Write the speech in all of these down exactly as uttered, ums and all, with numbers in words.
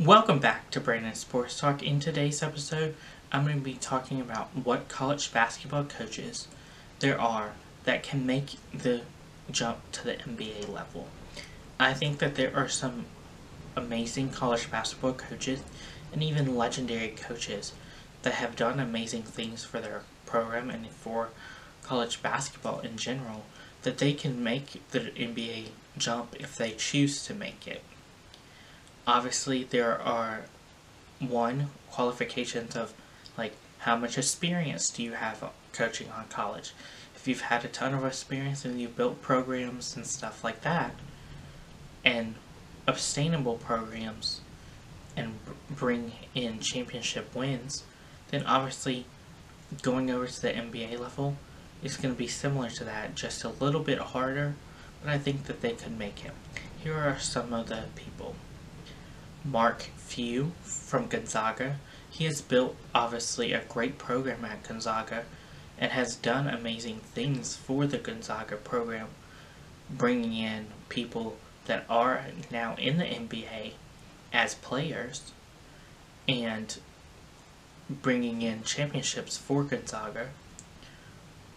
Welcome back to Brandon's Sports Talk. In today's episode, I'm going to be talking about what college basketball coaches there are that can make the jump to the N B A level. I think that there are some amazing college basketball coaches and even legendary coaches that have done amazing things for their program and for college basketball in general, that they can make the N B A jump if they choose to make it. Obviously, there are, one, qualifications of, like, how much experience do you have coaching on college? If you've had a ton of experience and you've built programs and stuff like that, and sustainable programs, and bring in championship wins, then obviously going over to the N B A level is going to be similar to that, just a little bit harder, but I think that they could make it. Here are some of the people. Mark Few from Gonzaga. He has built, obviously, a great program at Gonzaga and has done amazing things for the Gonzaga program, bringing in people that are now in the N B A as players and bringing in championships for Gonzaga.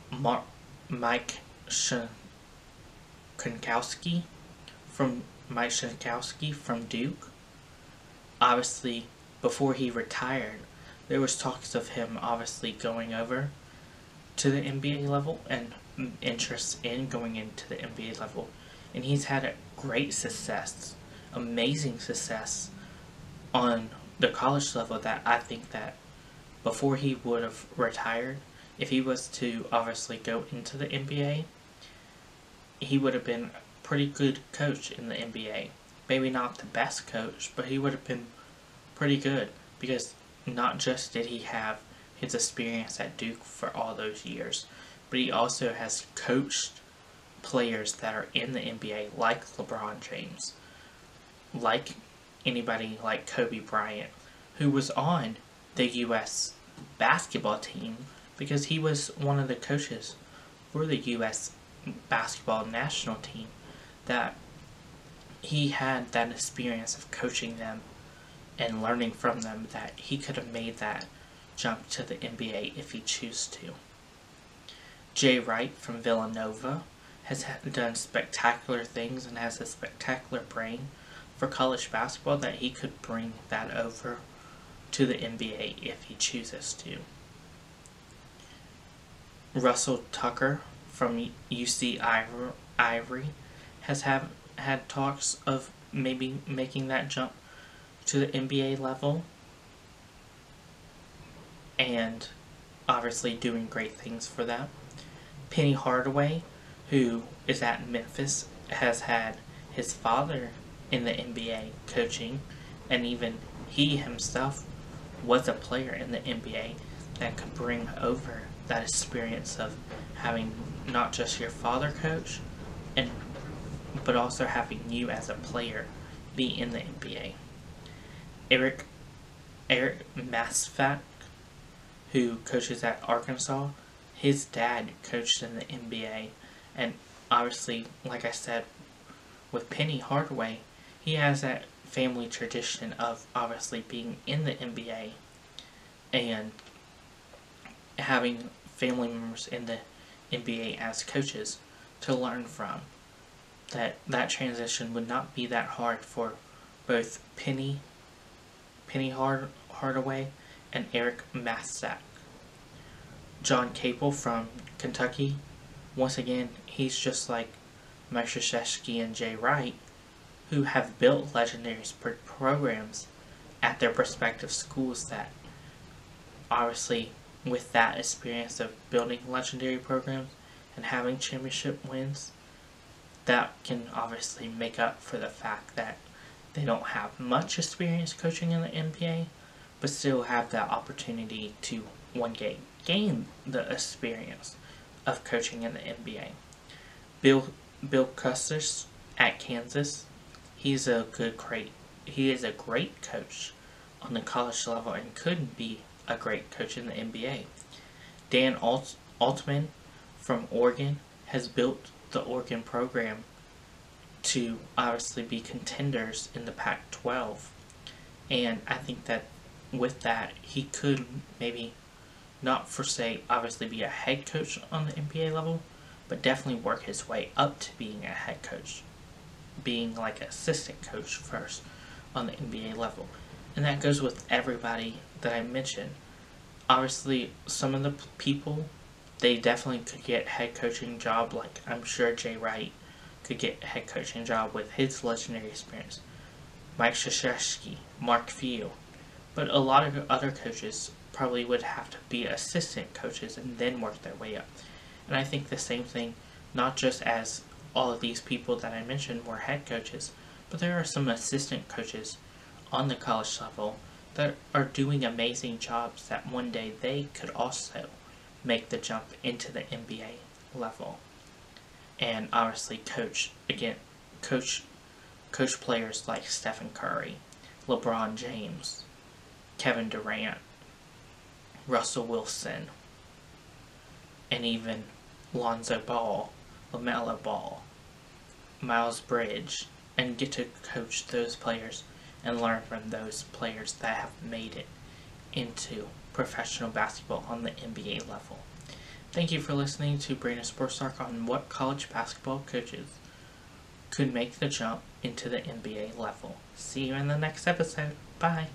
Mark, Mike Krzyzewski from Mike Krzyzewski from Duke. Obviously, before he retired, there was talks of him obviously going over to the N B A level and interest in going into the N B A level. And he's had a great success, amazing success on the college level that I think that before he would have retired, if he was to obviously go into the N B A, he would have been a pretty good coach in the N B A. Maybe not the best coach, but he would have been pretty good because not just did he have his experience at Duke for all those years, but he also has coached players that are in the N B A like LeBron James, like anybody like Kobe Bryant, who was on the U S basketball team because he was one of the coaches for the U S basketball national team, that he had that experience of coaching them and learning from them, that he could have made that jump to the N B A if he chose to. Jay Wright from Villanova has done spectacular things and has a spectacular brain for college basketball that he could bring that over to the N B A if he chooses to. Russell Tucker from U C Irvine has had had talks of maybe making that jump to the N B A level and obviously doing great things for that. Penny Hardaway, who is at Memphis, has had his father in the N B A coaching, and even he himself was a player in the N B A that could bring over that experience of having not just your father coach and but also having you as a player be in the N B A. Eric Eric Musselman, who coaches at Arkansas, his dad coached in the N B A, and obviously, like I said, with Penny Hardaway, he has that family tradition of obviously being in the N B A and having family members in the N B A as coaches to learn from. That that transition would not be that hard for both Penny, Penny Hard, Hardaway and Eric Musselman. John Capel from Kentucky, once again, he's just like Mike Krzyzewski and Jay Wright, who have built legendary programs at their respective schools that, obviously, with that experience of building legendary programs and having championship wins, that can obviously make up for the fact that they don't have much experience coaching in the N B A, but still have that opportunity to one day gain the experience of coaching in the N B A. Bill Bill Self at Kansas, he's a good great he is a great coach on the college level and could be a great coach in the N B A. Dana Altman from Oregon has built the Oregon program to obviously be contenders in the Pac twelve And I think that with that, he could maybe not, for say, obviously be a head coach on the N B A level, but definitely work his way up to being a head coach, being like an assistant coach first on the N B A level. And that goes with everybody that I mentioned. Obviously, some of the people, they definitely could get head coaching job. Like, I'm sure Jay Wright could get a head coaching job with his legendary experience. Mike Krzyzewski, Mark Few. But a lot of other coaches probably would have to be assistant coaches and then work their way up. And I think the same thing, not just as all of these people that I mentioned were head coaches, but there are some assistant coaches on the college level that are doing amazing jobs that one day they could also make the jump into the N B A level. And obviously coach, again, coach, coach players like Stephen Curry, LeBron James, Kevin Durant, Russell Wilson, and even Lonzo Ball, LaMelo Ball, Miles Bridges, and get to coach those players and learn from those players that have made it into professional basketball on the N B A level. Thank you for listening to Brandon's Sports Talk on what college basketball coaches could make the jump into the N B A level. See you in the next episode. Bye.